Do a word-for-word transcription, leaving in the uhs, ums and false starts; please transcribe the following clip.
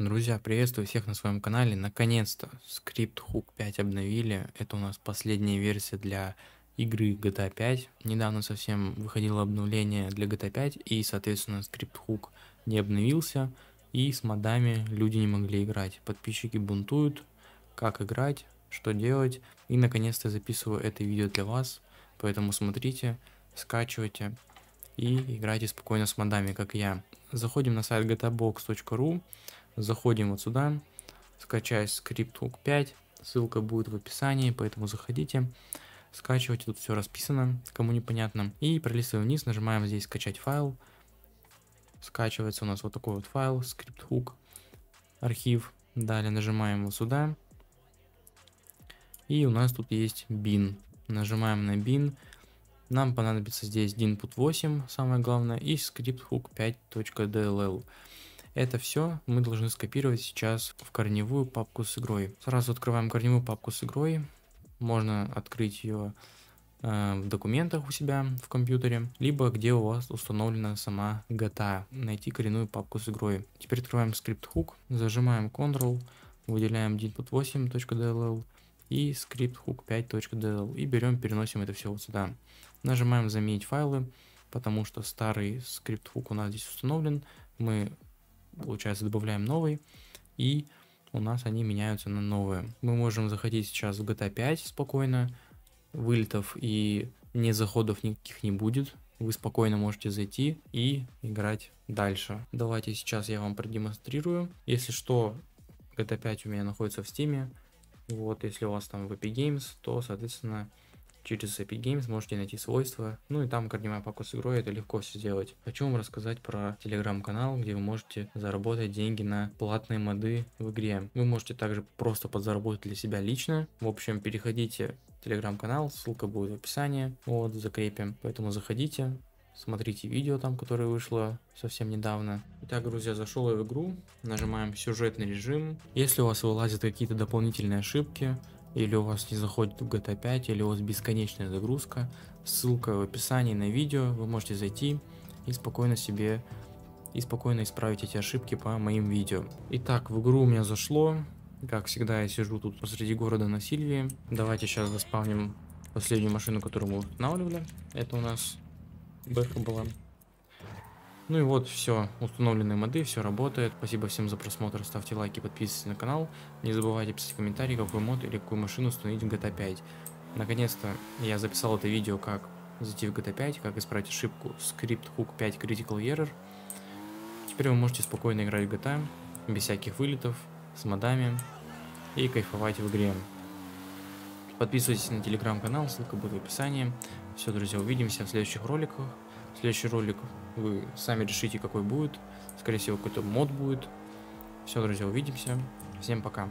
Друзья, приветствую всех на своем канале. Наконец-то скрипт хук пять обновили. Это у нас последняя версия для игры джи ти эй пять. Недавно совсем выходило обновление для джи ти эй пять, и, соответственно, скрипт хук не обновился, и с модами люди не могли играть. Подписчики бунтуют, как играть, что делать. И, наконец-то, я записываю это видео для вас, поэтому смотрите, скачивайте и играйте спокойно с модами, как я. Заходим на сайт джи ти а бокс точка ру. Заходим вот сюда, скачать скрипт хук пять, ссылка будет в описании, поэтому заходите, скачивайте, тут все расписано, кому непонятно. И пролистываем вниз, нажимаем здесь скачать файл, скачивается у нас вот такой вот файл, скрипт хук, архив. Далее нажимаем вот сюда, и у нас тут есть бин, нажимаем на бин, нам понадобится здесь динпут восемь, самое главное, и скрипт хук пять точка ди эл эл. Это все мы должны скопировать сейчас в корневую папку с игрой. Сразу открываем корневую папку с игрой. Можно открыть ее э, в документах у себя в компьютере, либо где у вас установлена сама джи ти эй. Найти корневую папку с игрой. Теперь открываем скрипт хук, зажимаем контрол, выделяем динпут восемь точка ди эл эл и скрипт хук пять точка ди эл эл и берем, переносим это все вот сюда. Нажимаем заменить файлы, потому что старый скрипт хук у нас здесь установлен. Мы Получается, добавляем новый, и у нас они меняются на новые. Мы можем заходить сейчас в джи ти эй пять спокойно, вылетов и не заходов никаких не будет. Вы спокойно можете зайти и играть дальше. Давайте сейчас я вам продемонстрирую. Если что, джи ти эй пять у меня находится в Steam. Вот, если у вас там в Epic Games, то, соответственно, через Epic Games можете найти свойства, ну и там корневая папка с игрой, это легко все сделать. Хочу вам рассказать про телеграм-канал, где вы можете заработать деньги на платные моды в игре. Вы можете также просто подзаработать для себя лично. В общем, переходите в телеграм-канал, ссылка будет в описании, вот, в закрепе. Поэтому заходите, смотрите видео там, которое вышло совсем недавно. Итак, друзья, зашел я в игру, нажимаем сюжетный режим. Если у вас вылазят какие-то дополнительные ошибки, или у вас не заходит в джи ти эй пять, или у вас бесконечная загрузка, ссылка в описании на видео, вы можете зайти и спокойно себе, и спокойно исправить эти ошибки по моим видео. Итак, в игру у меня зашло, как всегда я сижу тут посреди города на Сильвии. Давайте сейчас заспавним последнюю машину, которую мы устанавливали, это у нас бэха была. Ну и вот все, установленные моды, все работает. Спасибо всем за просмотр, ставьте лайки, подписывайтесь на канал. Не забывайте писать в комментарии, какой мод или какую машину установить в джи ти эй пять. Наконец-то я записал это видео, как зайти в джи ти эй пять, как исправить ошибку скрипт хук пять критикал эррор. Теперь вы можете спокойно играть в джи ти эй, без всяких вылетов, с модами и кайфовать в игре. Подписывайтесь на телеграм-канал, ссылка будет в описании. Все, друзья, увидимся в следующих роликах. Следующий ролик вы сами решите, какой будет. Скорее всего, какой-то мод будет. Все, друзья, увидимся. Всем пока.